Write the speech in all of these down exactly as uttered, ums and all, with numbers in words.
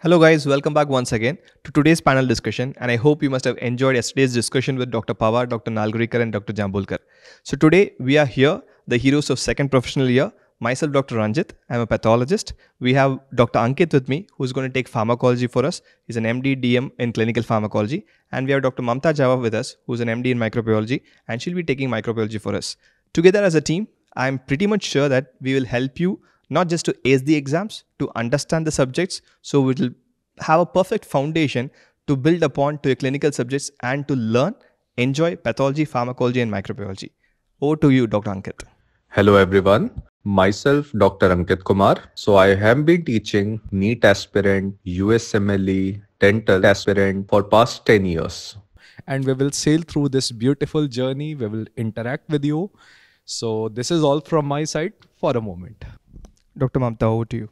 Hello guys, welcome back once again to today's panel discussion, and I hope you must have enjoyed yesterday's discussion with Doctor Pawar, Doctor Nalguriker and Doctor Jambulkar. So today we are here, the heroes of second professional year. Myself, Doctor Ranjit, I'm a pathologist. We have Doctor Ankit with me, who's going to take pharmacology for us. He's an M D, D M in clinical pharmacology. And we have Doctor Mamta Jawa with us, who's an M D in microbiology, and she'll be taking microbiology for us. Together as a team, I'm pretty much sure that we will help you not just to ace the exams, to understand the subjects, so it will have a perfect foundation to build upon to your clinical subjects and to learn, enjoy pathology, pharmacology and microbiology. Over to you, Doctor Ankit. Hello everyone. Myself, Doctor Ankit Kumar. So I have been teaching NEET aspirant, U S M L E, dental aspirant for past ten years. And we will sail through this beautiful journey. We will interact with you. So this is all from my side for a moment. Doctor Mamta, over to you.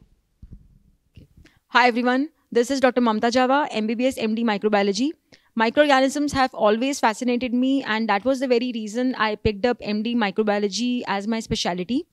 Hi everyone, this is Doctor Mamta Jawa, M B B S, M D Microbiology. Microorganisms have always fascinated me, and that was the very reason I picked up M D Microbiology as my specialty.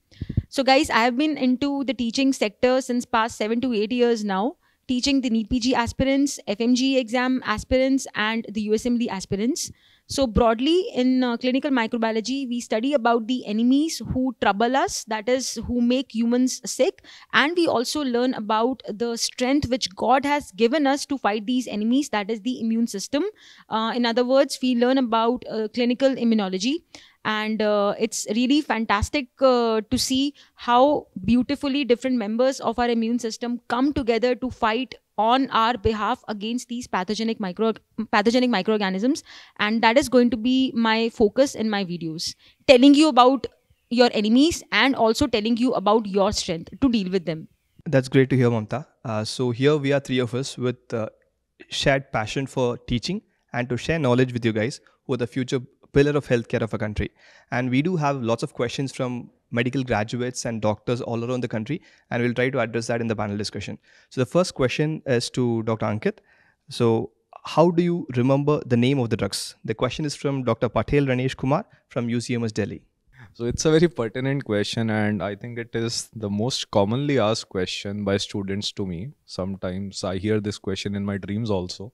So guys, I have been into the teaching sector since past seven to eight years now, teaching the NEET P G aspirants, F M G exam aspirants and the U S M L E aspirants. So broadly in uh, clinical microbiology, we study about the enemies who trouble us, that is who make humans sick, and we also learn about the strength which God has given us to fight these enemies, that is the immune system. Uh, in other words, we learn about uh, clinical immunology, and uh, it's really fantastic uh, to see how beautifully different members of our immune system come together to fight on our behalf against these pathogenic micro pathogenic microorganisms, and that is going to be my focus in my videos, telling you about your enemies and also telling you about your strength to deal with them. That's great to hear, Mamta. Uh, so here we are, three of us with uh, shared passion for teaching and to share knowledge with you guys who are the future pillar of healthcare of a country. And we do have lots of questions from medical graduates and doctors all around the country, and we'll try to address that in the panel discussion. So the first question is to Doctor Ankit. So how do you remember the name of the drugs? The question is from Doctor Patel Ramesh Kumar from U C M S Delhi. So it's a very pertinent question, and I think it is the most commonly asked question by students to me. Sometimes I hear this question in my dreams also.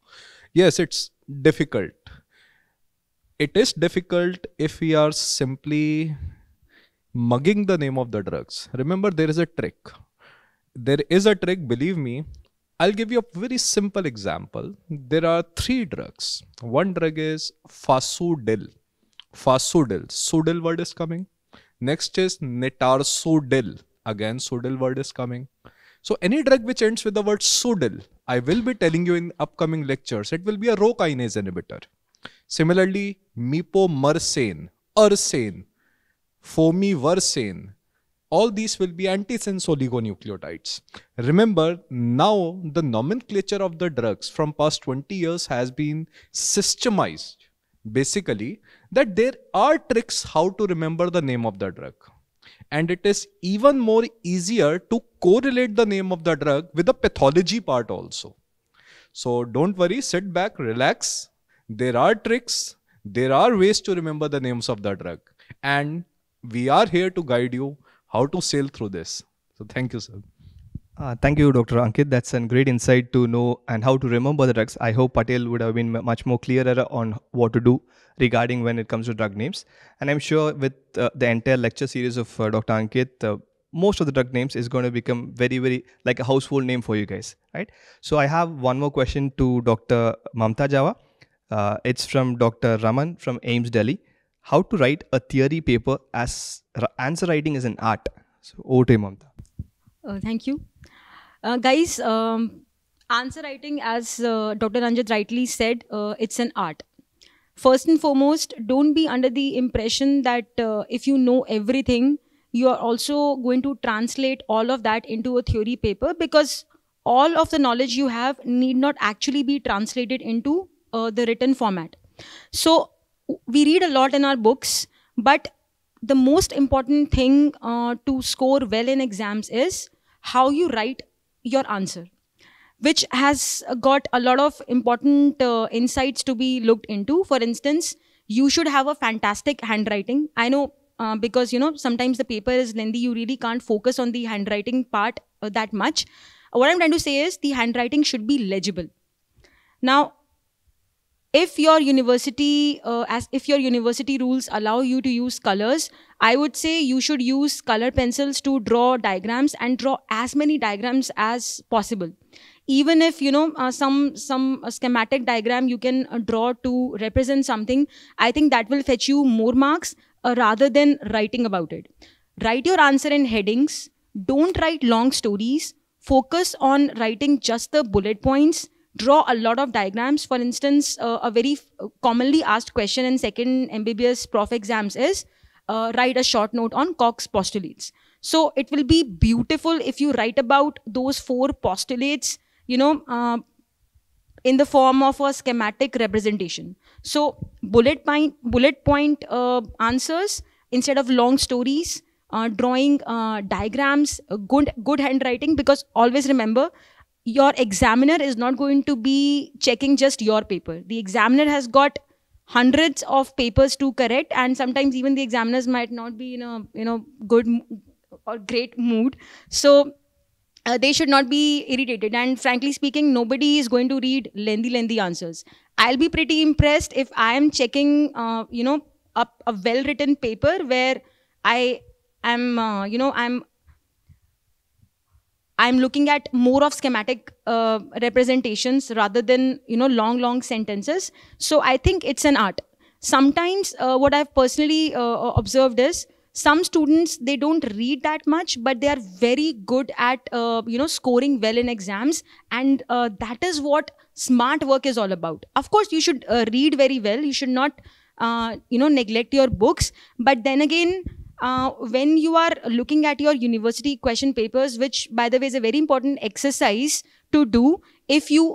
Yes, it's difficult. It is difficult if we are simply mugging the name of the drugs. Remember, there is a trick. There is a trick, believe me. I'll give you a very simple example. There are three drugs. One drug is Fasudil. Fasudil. Sudil word is coming. Next is Netarsudil. Again, Sudil word is coming. So any drug which ends with the word Sudil, I will be telling you in upcoming lectures, it will be a Rho kinase inhibitor. Similarly, Mepomersen, Ursen, Fomivarsen, all these will be antisense oligonucleotides. Remember, now the nomenclature of the drugs from past twenty years has been systemized, basically, that there are tricks how to remember the name of the drug. And it is even more easier to correlate the name of the drug with the pathology part also. So don't worry, sit back, relax. There are tricks, there are ways to remember the names of the drug. And we are here to guide you how to sail through this. So thank you, sir. Uh, thank you, Doctor Ankit. That's a great insight to know and how to remember the drugs. I hope Patel would have been much more clearer on what to do regarding when it comes to drug names. And I'm sure with uh, the entire lecture series of uh, Doctor Ankit, uh, most of the drug names is going to become very, very like a household name for you guys, right? So I have one more question to Doctor Mamta Jawa. Uh, it's from Doctor Raman from A I I M S Delhi. How to write a theory paper as answer writing is an art. So over to you, Mamta. Uh, thank you. Uh, guys, um, answer writing, as uh, Doctor Ranjit rightly said, uh, it's an art. First and foremost, don't be under the impression that uh, if you know everything, you are also going to translate all of that into a theory paper, because all of the knowledge you have need not actually be translated into uh, the written format. So we read a lot in our books, but the most important thing uh, to score well in exams is how you write your answer, which has got a lot of important uh, insights to be looked into. For instance, you should have a fantastic handwriting. I know uh, because, you know, sometimes the paper is lengthy, you really can't focus on the handwriting part uh, that much. What I'm trying to say is the handwriting should be legible. Now, if your university, uh, as if your university rules allow you to use colors, I would say you should use color pencils to draw diagrams and draw as many diagrams as possible. Even if, you know, uh, some, some uh, schematic diagram you can uh, draw to represent something, I think that will fetch you more marks uh, rather than writing about it. Write your answer in headings. Don't write long stories. Focus on writing just the bullet points. Draw a lot of diagrams. For instance, uh, a very commonly asked question in second M B B S prof exams is uh, write a short note on Cox postulates. So it will be beautiful if you write about those four postulates, you know, uh, in the form of a schematic representation. So bullet point, bullet point uh, answers instead of long stories, uh, drawing uh, diagrams, uh, good, good handwriting, because always remember, your examiner is not going to be checking just your paper. The examiner has got hundreds of papers to correct, and sometimes even the examiners might not be in a, you know, good or great mood. So uh, they should not be irritated. And frankly speaking, nobody is going to read lengthy, lengthy answers. I'll be pretty impressed if I am checking, uh, you know, up a well-written paper where I am, uh, you know, I'm I'm looking at more of schematic uh, representations rather than, you know, long, long sentences. So I think it's an art. Sometimes uh, what I've personally uh, observed is some students, they don't read that much, but they are very good at, uh, you know, scoring well in exams. And uh, that is what smart work is all about. Of course, you should uh, read very well. You should not, uh, you know, neglect your books. But then again, Uh, when you are looking at your university question papers, which by the way is a very important exercise to do, if you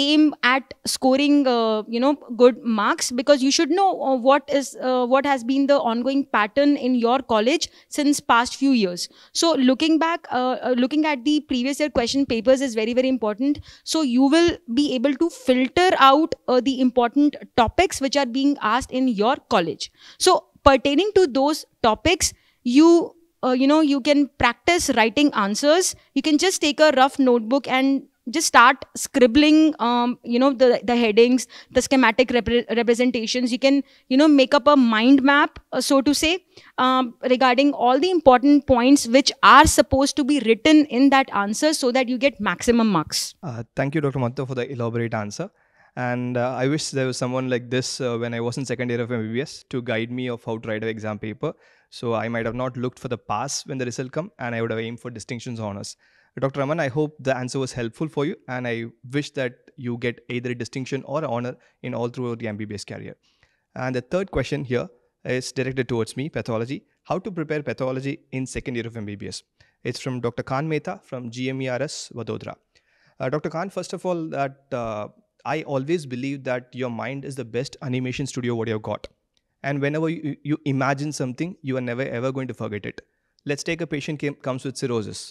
aim at scoring, uh, you know, good marks, because you should know uh, what is, uh, what has been the ongoing pattern in your college since past few years. So looking back, uh, uh, looking at the previous year question papers is very, very important. So you will be able to filter out uh, the important topics which are being asked in your college. So pertaining to those topics, you, uh, you know, you can practice writing answers. You can just take a rough notebook and just start scribbling, um, you know, the, the headings, the schematic repre representations. You can, you know, make up a mind map, uh, so to say, um, regarding all the important points which are supposed to be written in that answer so that you get maximum marks. Uh, thank you, Doctor Mamta, for the elaborate answer. And uh, I wish there was someone like this uh, when I was in second year of M B B S to guide me of how to write an exam paper. So I might have not looked for the pass when the result come, and I would have aimed for distinctions honors. Doctor Raman, I hope the answer was helpful for you, and I wish that you get either a distinction or an honor in all throughout the M B B S career. And the third question here is directed towards me, pathology. How to prepare pathology in second year of M B B S? It's from Doctor Khan Mehta from G M E R S, Vadodara. Uh, Doctor Khan, first of all, that... Uh, I always believe that your mind is the best animation studio what you've got. And whenever you, you imagine something, you are never ever going to forget it. Let's take a patient came, comes with cirrhosis.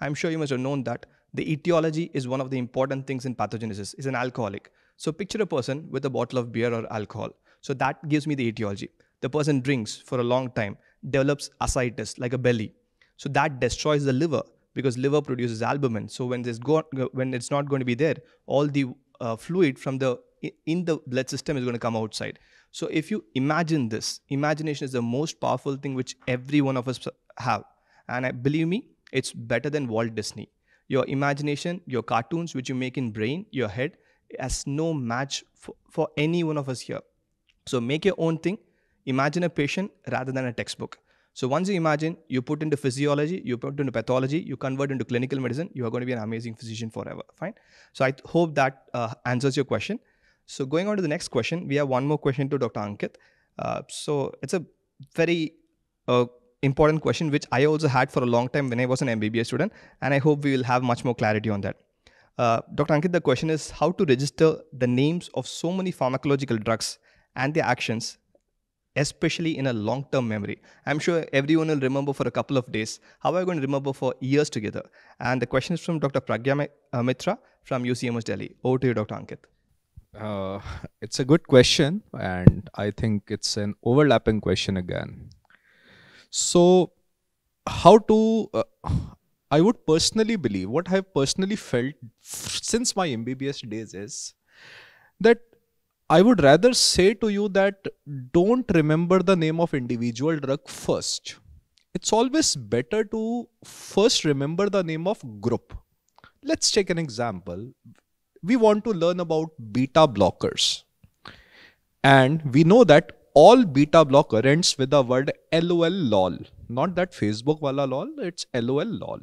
I'm sure you must have known that the etiology is one of the important things in pathogenesis. It's an alcoholic. So picture a person with a bottle of beer or alcohol. So that gives me the etiology. The person drinks for a long time, develops ascites like a belly. So that destroys the liver because liver produces albumin. So when, this go, when it's not going to be there, all the Uh, fluid from the in the blood system is going to come outside. So if you imagine this, imagination is the most powerful thing which every one of us have. And I, believe me, it's better than Walt Disney. Your imagination, your cartoons which you make in brain, your head, has no match for, for any one of us here. So make your own thing. Imagine a patient rather than a textbook. So once you imagine, you put into physiology, you put into pathology, you convert into clinical medicine, you are going to be an amazing physician forever, fine? So I hope that uh, answers your question. So going on to the next question, we have one more question to Doctor Ankit. Uh, so it's a very uh, important question, which I also had for a long time when I was an M B B S student, and I hope we will have much more clarity on that. Uh, Doctor Ankit, the question is how to register the names of so many pharmacological drugs and their actions, especially in a long-term memory. I'm sure everyone will remember for a couple of days. How are you going to remember for years together? And the question is from Doctor Pragya Mitra from U C M S Delhi. Over to you, Doctor Ankit. Uh, it's a good question, and I think it's an overlapping question again. So how to, uh, I would personally believe, what I've personally felt since my M B B S days is that I would rather say to you that don't remember the name of individual drug first. It's always better to first remember the name of group. Let's take an example. We want to learn about beta blockers. And we know that all beta blocker ends with the word LOL, LOL. Not that Facebook wala LOL, it's LOL, LOL.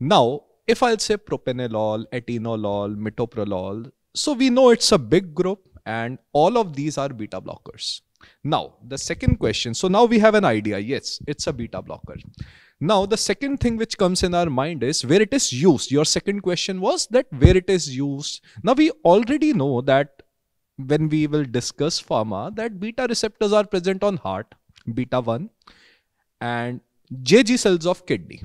Now, if I'll say propanolol, etinolol, metoprolol, so we know it's a big group and all of these are beta blockers. Now, the second question. So now we have an idea. Yes, it's a beta blocker. Now, the second thing which comes in our mind is where it is used. Your second question was that where it is used. Now, we already know that when we will discuss pharma, that beta receptors are present on heart, beta one, and J G cells of kidney.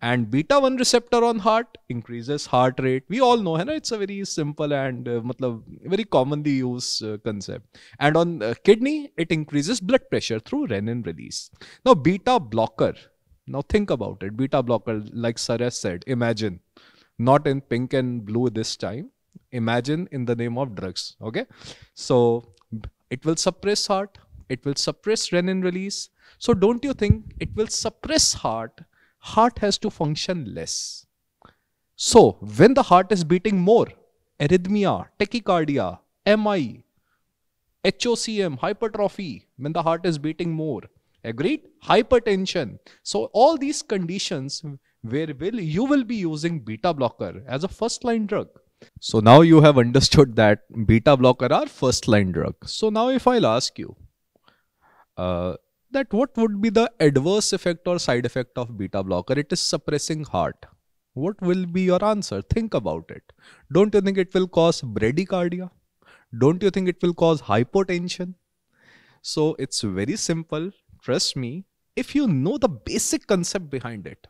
And beta one receptor on heart increases heart rate. We all know, right? It's a very simple and uh, matlab, very commonly used uh, concept. And on uh, kidney, it increases blood pressure through renin release. Now, beta blocker. Now, think about it. Beta blocker, like Sarah said, imagine. Not in pink and blue this time. Imagine in the name of drugs. Okay. So, it will suppress heart. It will suppress renin release. So, don't you think it will suppress heart? Heart has to function less. So, when the heart is beating more, arrhythmia, tachycardia, M I, H O C M, hypertrophy, when the heart is beating more, agreed? Hypertension. So, all these conditions where will you will be using beta blocker as a first line drug. So, now you have understood that beta blocker are first line drug. So, now if I'll ask you, uh, that what would be the adverse effect or side effect of beta blocker? It is suppressing heart. What will be your answer? Think about it. Don't you think it will cause bradycardia? Don't you think it will cause hypotension? So it's very simple. Trust me. If you know the basic concept behind it,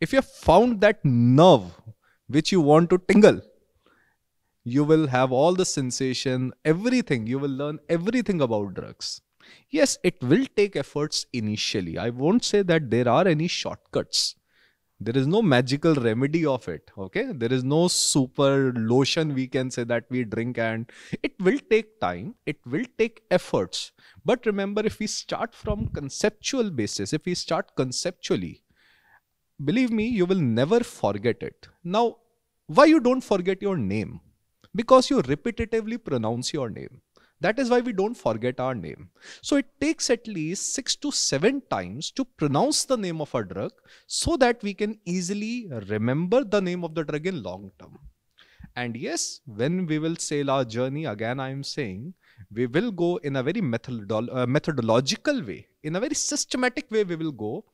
if you have found that nerve which you want to tingle, you will have all the sensation, everything. You will learn everything about drugs. Yes, it will take efforts initially. I won't say that there are any shortcuts. There is no magical remedy of it. Okay, there is no super lotion we can say that we drink, and it will take time. It will take efforts. But remember, if we start from conceptual basis, if we start conceptually, believe me, you will never forget it. Now, why you don't forget your name? Because you repetitively pronounce your name. That is why we don't forget our name. So it takes at least six to seven times to pronounce the name of a drug so that we can easily remember the name of the drug in long term. And yes, when we will sail our journey, again I am saying, we will go in a very methodolo- uh, methodological way, in a very systematic way we will go.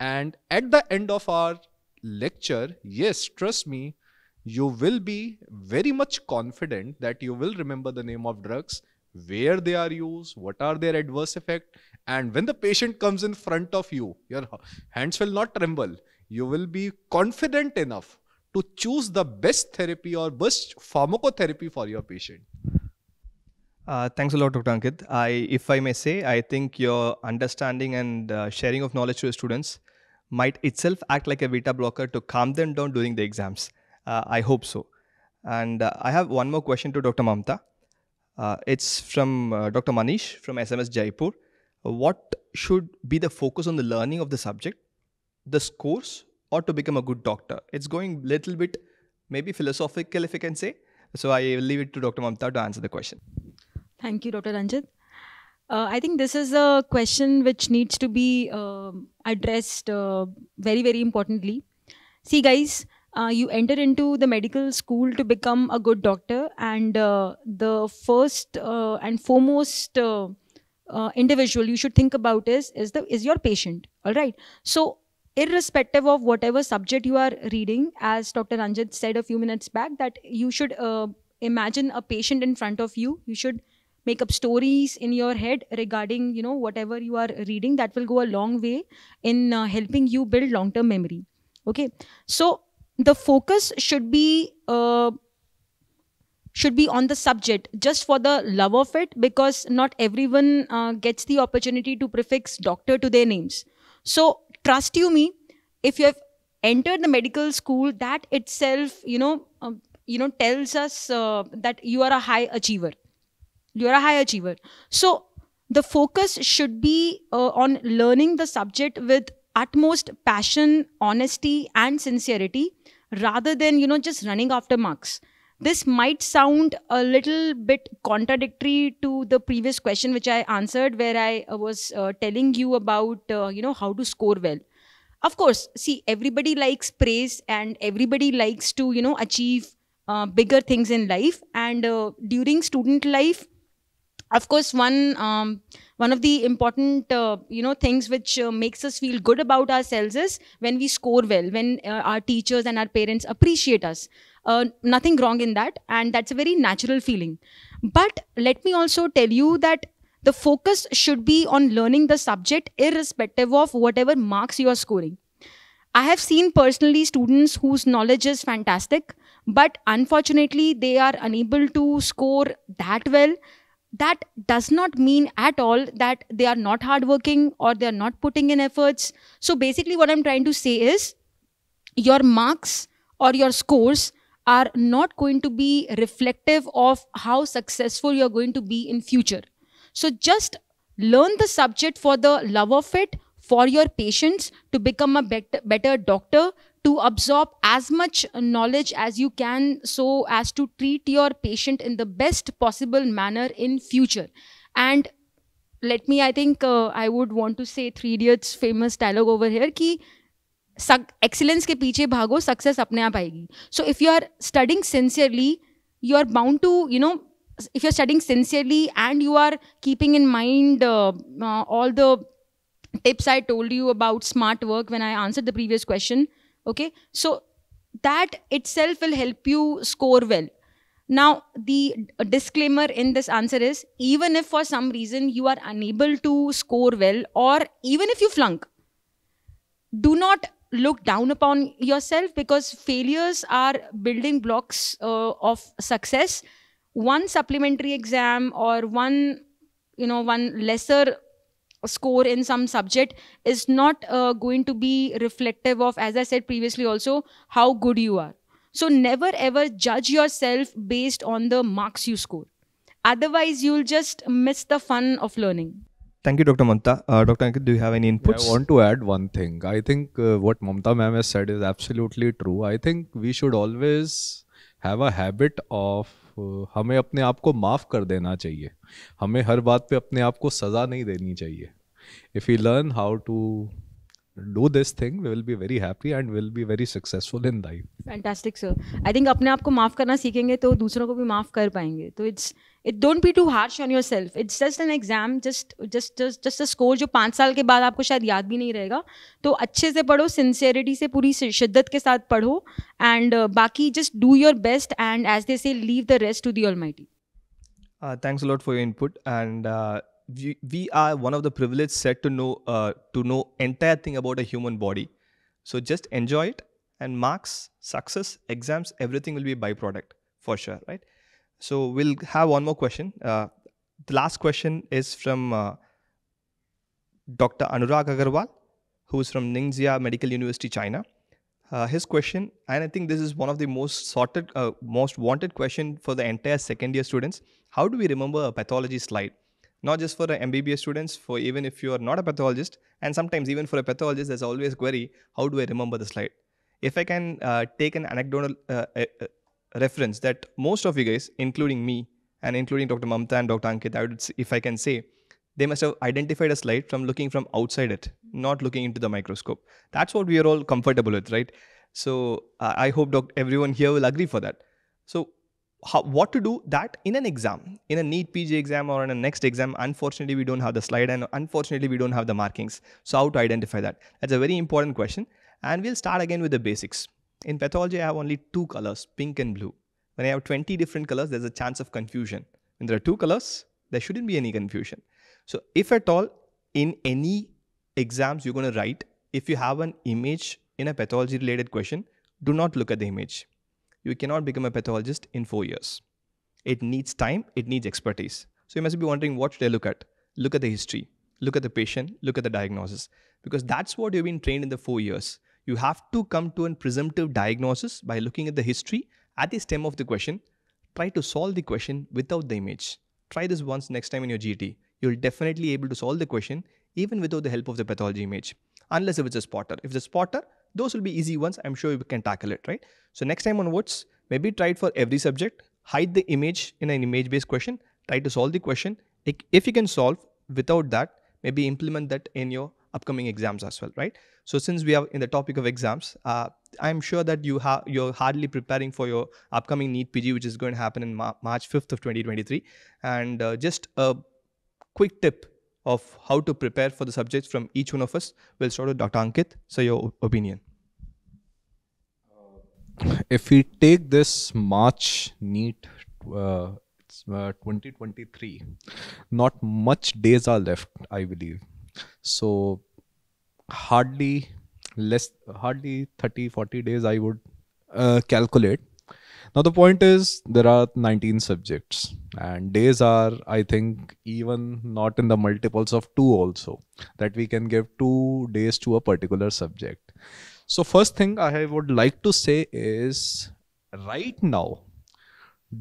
And at the end of our lecture, yes, trust me, you will be very much confident that you will remember the name of drugs, where they are used, what are their adverse effect, and when the patient comes in front of you, your hands will not tremble. You will be confident enough to choose the best therapy or best pharmacotherapy for your patient. Uh, thanks a lot, Doctor Ankit. I, if I may say, I think your understanding and uh, sharing of knowledge to the students might itself act like a beta blocker to calm them down during the exams. Uh, I hope so. And uh, I have one more question to Doctor Mamta. Uh, it's from uh, Doctor Manish from S M S Jaipur. What should be the focus on the learning of the subject, the scores, or to become a good doctor? It's going little bit, maybe philosophical if I can say. So I will leave it to Doctor Mamta to answer the question. Thank you, Doctor Ranjit. Uh, I think this is a question which needs to be uh, addressed uh, very, very importantly. See guys, Uh, you enter into the medical school to become a good doctor, and uh, the first uh, and foremost uh, uh, individual you should think about is is the is your patient. All right. So, irrespective of whatever subject you are reading, as Doctor Ranjit said a few minutes back, that you should uh, imagine a patient in front of you. You should make up stories in your head regarding you know whatever you are reading. That will go a long way in uh, helping you build long-term memory. Okay. So the focus should be uh, should be on the subject just for the love of it, because not everyone uh, gets the opportunity to prefix doctor to their names. So trust you me, if you have entered the medical school, that itself, you know, um, you know, tells us uh, that you are a high achiever. You are a high achiever. So the focus should be uh, on learning the subject with utmost passion, honesty, and sincerity, rather than, you know, just running after marks. This might sound a little bit contradictory to the previous question which I answered, where I was uh, telling you about, uh, you know, how to score well. Of course, see, everybody likes praise and everybody likes to, you know, achieve uh, bigger things in life. And uh, during student life, of course, one um, one of the important, uh, you know, things which uh, makes us feel good about ourselves is when we score well, when uh, our teachers and our parents appreciate us. Uh, nothing wrong in that, and that's a very natural feeling. But let me also tell you that the focus should be on learning the subject irrespective of whatever marks you are scoring. I have seen personally students whose knowledge is fantastic, but unfortunately they are unable to score that well. That does not mean at all that they are not hardworking or they are not putting in efforts. So basically what I'm trying to say is your marks or your scores are not going to be reflective of how successful you're going to be in future. So just learn the subject for the love of it, for your patients, to become a better, better doctor, to absorb as much knowledge as you can so as to treat your patient in the best possible manner in future. And let me, I think uh, I would want to say Three Idiot's famous dialogue over here, ki excellence ke piche bhago, success apne aap aayegi. So if you are studying sincerely, you are bound to, you know, if you're studying sincerely and you are keeping in mind uh, uh, all the tips I told you about smart work when I answered the previous question, okay, so that itself will help you score well. Now, the disclaimer in this answer is, even if for some reason you are unable to score well, or even if you flunk, do not look down upon yourself, because failures are building blocks uh, of success. One supplementary exam or one, you know, one lesser score in some subject is not uh, going to be reflective of, as I said previously also, how good you are. So never ever judge yourself based on the marks you score. Otherwise, you'll just miss the fun of learning. Thank you, Doctor Mamta. Uh, Doctor Ankit, do you have any inputs? Yeah, I want to add one thing. I think uh, what Mamta ma'am has said is absolutely true. I think we should always have a habit of हमें अपने आप को माफ कर देना चाहिए. हमें हर बात पे अपने आप को सजा नहीं देनी चाहिए. If we learn how to do this thing, we will be very happy and will be very successful in life. Fantastic, sir. I think अपने आप को माफ करना सीखेंगे तो दूसरों को भी माफ कर पाएंगे. तो it's it don't be too harsh on yourself. It's just an exam, just just just just a score जो पांच साल के बाद आपको शायद याद भी नहीं रहेगा. तो अच्छे से पढ़ो, sincerity से, पूरी शिद्दत के साथ पढ़ो, and uh, बाकी just do your best and as they say, leave the rest to the Almighty. Uh, thanks a lot for your input, and Uh, We, we are one of the privileged set to know uh, to know entire thing about a human body. So just enjoy it, and marks, success, exams, everything will be a byproduct for sure, right? So we'll have one more question. Uh, the last question is from uh, Doctor Anurag Agarwal, who is from Ningxia Medical University, China. Uh, his question, and I think this is one of the most sorted, uh, most wanted question for the entire second year students. How do we remember a pathology slide? Not just for the M B B S students, for even if you are not a pathologist, and sometimes even for a pathologist, there's always a query, how do I remember the slide? If I can uh, take an anecdotal uh, uh, reference that most of you guys, including me, and including Doctor Mamta and Doctor Ankit, I would, if I can say, they must have identified a slide from looking from outside it, not looking into the microscope. That's what we are all comfortable with, right? So uh, I hope doc everyone here will agree for that. So How, what to do that in an exam, in a NEET P G exam or in a next exam. Unfortunately, we don't have the slide, and unfortunately, we don't have the markings. So how to identify that? That's a very important question. And we'll start again with the basics. In pathology, I have only two colors, pink and blue. When I have twenty different colors, there's a chance of confusion. When there are two colors, there shouldn't be any confusion. So if at all, in any exams you're going to write, if you have an image in a pathology related question, do not look at the image. You cannot become a pathologist in four years. It needs time, it needs expertise. So you must be wondering, what should I look at? Look at the history, look at the patient, look at the diagnosis. Because that's what you've been trained in the four years. you have to come to a presumptive diagnosis by looking at the history at the stem of the question. Try to solve the question without the image. Try this once next time in your G T. You'll definitely be able to solve the question even without the help of the pathology image. Unless if it's a spotter. If it's a spotter, those will be easy ones. I'm sure you can tackle it, right? So next time onwards, maybe try it for every subject. Hide the image in an image-based question. Try to solve the question. If you can solve without that, maybe implement that in your upcoming exams as well, right? So since we are in the topic of exams, uh, I'm sure that you have you're hardly preparing for your upcoming NEET P G, which is going to happen in Ma March fifth of twenty twenty-three. And uh, just a quick tip of how to prepare for the subjects from each one of us. We'll start with Doctor Ankit. So your opinion. If we take this March NEET uh, uh, twenty twenty-three, not much days are left, I believe. So hardly less, hardly thirty, forty days I would uh, calculate. Now the point is there are nineteen subjects and days are, I think, even not in the multiples of two also, that we can give two days to a particular subject. So first thing I would like to say is right now,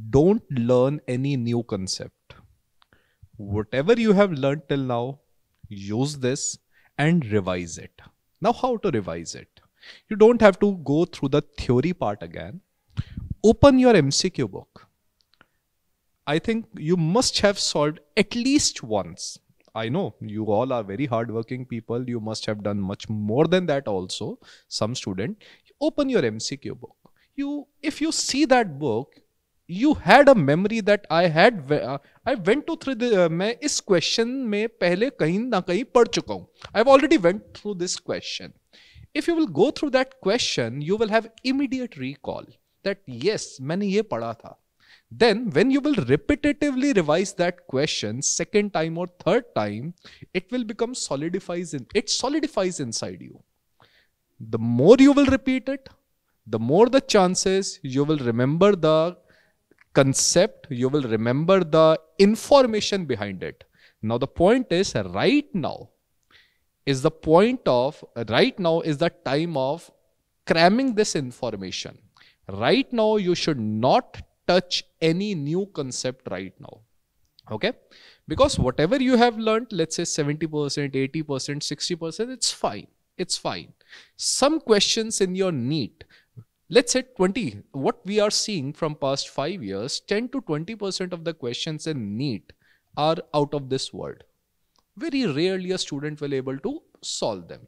don't learn any new concept. Whatever you have learned till now, use this and revise it. Now how to revise it? You don't have to go through the theory part again. Open your M C Q book. I think you must have solved at least once. I know you all are very hardworking people. You must have done much more than that also. Some student, open your M C Q book. You, if you see that book, you had a memory that I had, uh, I went to through the, uh, main is question mein pehle kahin na kahin padh chuka hun. I've already went through this question. If you will go through that question, you will have immediate recall that yes, maine ye padha tha. Then when you will repetitively revise that question second time or third time, it will become solidifies in, it solidifies inside you. The more you will repeat it, the more the chances you will remember the concept, you will remember the information behind it. Now the point is right now is the point of, right now is the time of cramming this information. Right now you should not touch any new concept right now, okay? Because whatever you have learned, let's say seventy percent, eighty percent, sixty percent, it's fine, it's fine. Some questions in your NEET, let's say twenty, what we are seeing from past five years, ten to twenty percent of the questions in NEET are out of this world. Very rarely a student will able to solve them.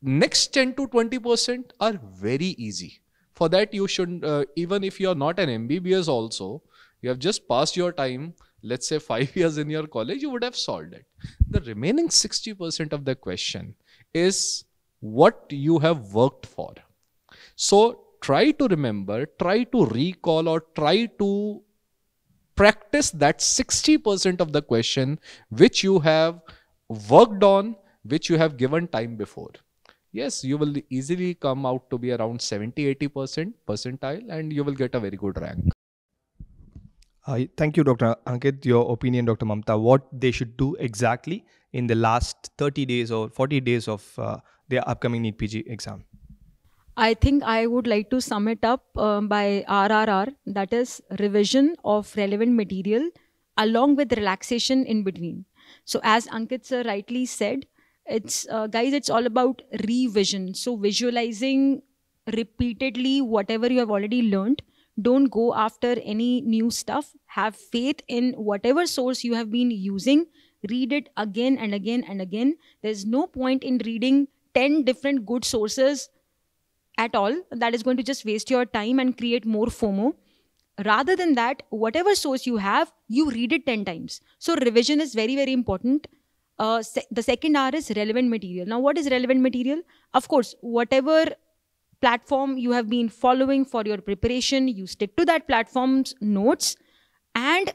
Next ten to twenty percent are very easy. For that, you should, uh, even if you are not an M B B S also, you have just passed your time, let's say five years in your college, you would have solved it. The remaining sixty percent of the question is what you have worked for. So try to remember, try to recall or try to practice that sixty percent of the question which you have worked on, which you have given time before. Yes, you will easily come out to be around seventy to eighty percent percentile and you will get a very good rank. Uh, thank you, Doctor Ankit. Your opinion, Doctor Mamta, what they should do exactly in the last thirty days or forty days of uh, their upcoming NEET P G exam? I think I would like to sum it up um, by R R R, that is revision of relevant material along with relaxation in between. So as Ankit sir rightly said, It's uh, guys, it's all about revision. So visualizing repeatedly whatever you have already learned. Don't go after any new stuff. Have faith in whatever source you have been using. Read it again and again and again. There's no point in reading ten different good sources at all. That is going to just waste your time and create more FOMO. Rather than that, whatever source you have, you read it ten times. So revision is very, very important. Uh, se the second R is relevant material. Now, what is relevant material? Of course, whatever platform you have been following for your preparation, you stick to that platform's notes and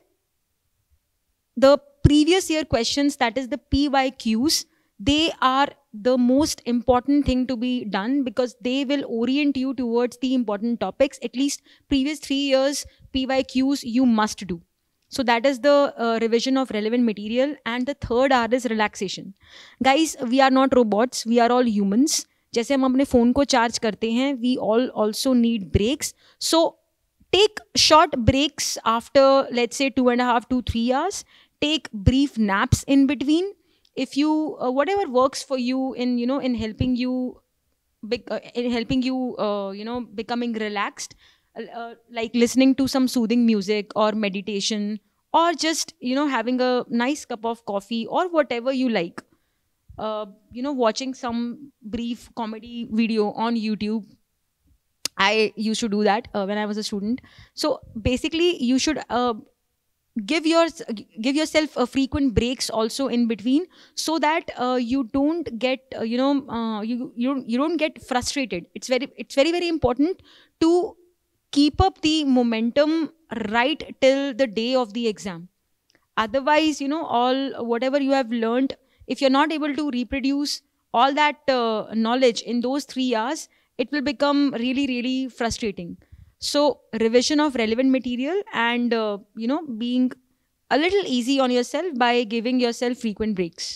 the previous year questions, that is the P Y Qs, they are the most important thing to be done because they will orient you towards the important topics. At least previous three years P Y Qs you must do. So that is the uh, revision of relevant material. And the third R is relaxation. Guys, we are not robots. We are all humans. जैसे हम अपने phone को charge करते हैं, we all also need breaks. So take short breaks after let's say two and half two three hours. Take brief naps in between. If you uh, whatever works for you in you know in helping you be, uh, in helping you uh, you know becoming relaxed, uh, uh, like listening to some soothing music or meditation, or just you know having a nice cup of coffee or whatever you like. Uh, you know, watching some brief comedy video on YouTube. I used to do that uh, when I was a student. So basically, you should. Uh, Give your give yourself a frequent breaks also in between, so that uh, you don't get uh, you know uh, you you you don't get frustrated. It's very it's very very important to keep up the momentum right till the day of the exam. Otherwise, you know all whatever you have learned, if you're not able to reproduce all that uh, knowledge in those three hours, it will become really really frustrating. So revision of relevant material and, uh, you know, being a little easy on yourself by giving yourself frequent breaks.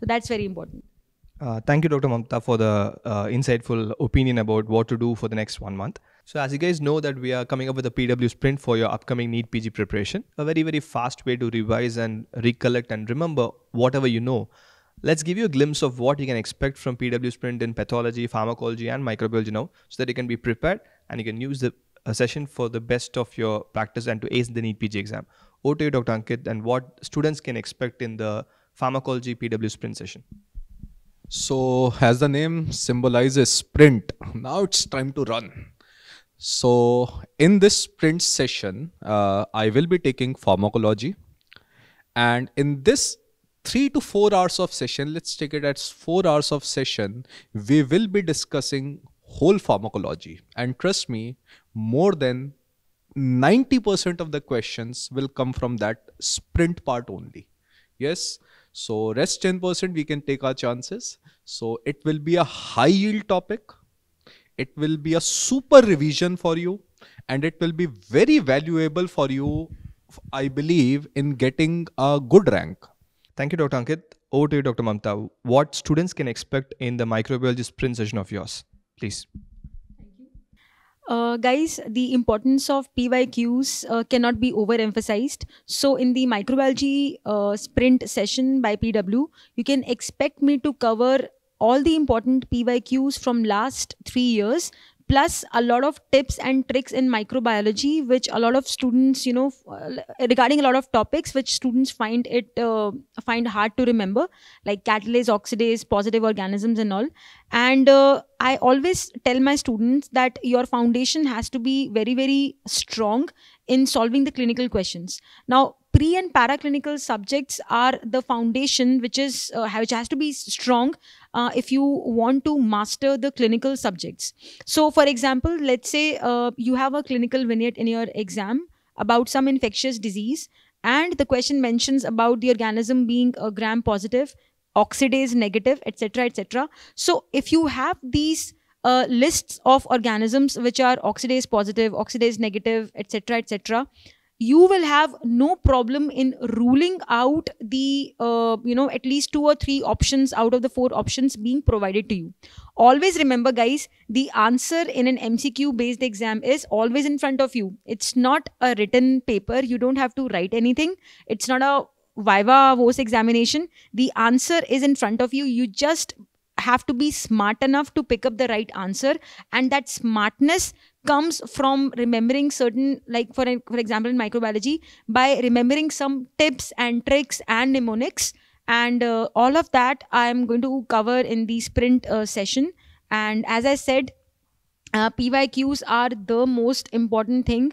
So that's very important. Uh, thank you, Doctor Mamta, for the uh, insightful opinion about what to do for the next one month. So as you guys know that we are coming up with a P W Sprint for your upcoming NEET P G preparation, a very, very fast way to revise and recollect and remember whatever you know. Let's give you a glimpse of what you can expect from P W Sprint in pathology, pharmacology and microbiology now, so that you can be prepared and you can use the a session for the best of your practice and to ace the NEET P G exam. Over to you, Doctor Ankit, and what students can expect in the Pharmacology P W Sprint session. So, as the name symbolizes sprint, now it's time to run. So, in this sprint session, uh, I will be taking pharmacology. And in this three to four hours of session, let's take it as four hours of session, we will be discussing whole pharmacology. And trust me, more than ninety percent of the questions will come from that sprint part only. Yes. So rest ten percent we can take our chances. So it will be a high yield topic. It will be a super revision for you. And it will be very valuable for you, I believe, in getting a good rank. Thank you, Doctor Ankit. Over to you, Doctor Mamta. What students can expect in the microbiology sprint session of yours? Please. Uh, guys, the importance of P Y Qs uh, cannot be overemphasized. So in the microbiology uh, sprint session by P W, you can expect me to cover all the important P Y Qs from last three years, plus a lot of tips and tricks in microbiology, which a lot of students, you know, regarding a lot of topics which students find it uh, find hard to remember, like catalase, oxidase, positive organisms and all. And uh, I always tell my students that your foundation has to be very, very strong in solving the clinical questions. Now, pre and para clinical subjects are the foundation which is uh, which has to be strong uh, if you want to master the clinical subjects. So for example, let's say uh, you have a clinical vignette in your exam about some infectious disease, and the question mentions about the organism being a gram positive, oxidase negative, etc, etc. So if you have these Uh, lists of organisms which are oxidase positive, oxidase negative, etc, etc, you will have no problem in ruling out the uh, you know at least two or three options out of the four options being provided to you. Always remember, guys, the answer in an M C Q based exam is always in front of you. It's not a written paper. You don't have to write anything. It's not a viva voce examination. The answer is in front of you. You just have to be smart enough to pick up the right answer, and that smartness comes from remembering certain, like for for example in microbiology, by remembering some tips and tricks and mnemonics, and uh, all of that I am going to cover in the sprint uh, session. And as I said, uh, P Y Qs are the most important thing.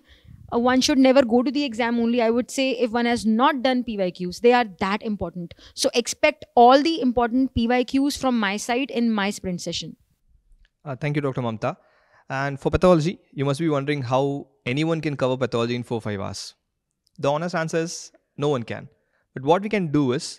Uh, one should never go to the exam only, I would say, if one has not done P Y Qs. They are that important. So expect all the important P Y Qs from my side in my sprint session. Uh, thank you, Doctor Mamta. And for pathology, you must be wondering how anyone can cover pathology in four to five hours. The honest answer is no one can. But what we can do is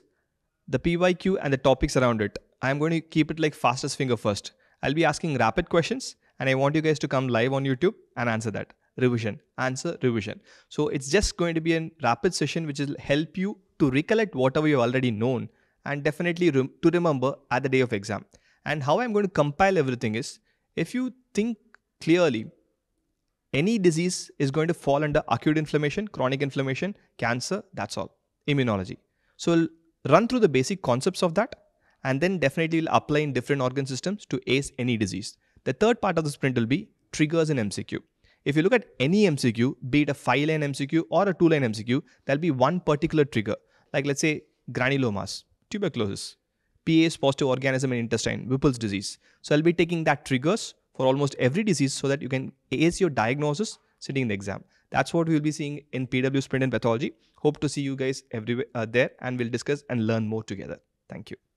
the P Y Q and the topics around it. I'm going to keep it like fastest finger first. I'll be asking rapid questions, and I want you guys to come live on YouTube and answer that. Revision, answer, revision. So it's just going to be a rapid session which will help you to recollect whatever you've already known, and definitely rem to remember at the day of exam. And how I'm going to compile everything is, if you think clearly, any disease is going to fall under acute inflammation, chronic inflammation, cancer, that's all, immunology. So we'll run through the basic concepts of that, and then definitely we'll apply in different organ systems to ace any disease. The third part of the sprint will be triggers in M C Q. If you look at any M C Q, be it a five line M C Q or a two line M C Q, there'll be one particular trigger. Like let's say granulomas, tuberculosis, P A S positive organism in intestine, Whipple's disease. So I'll be taking that triggers for almost every disease so that you can ace your diagnosis sitting in the exam. That's what we'll be seeing in P W Sprint and Pathology. Hope to see you guys everywhere uh, there, and we'll discuss and learn more together. Thank you.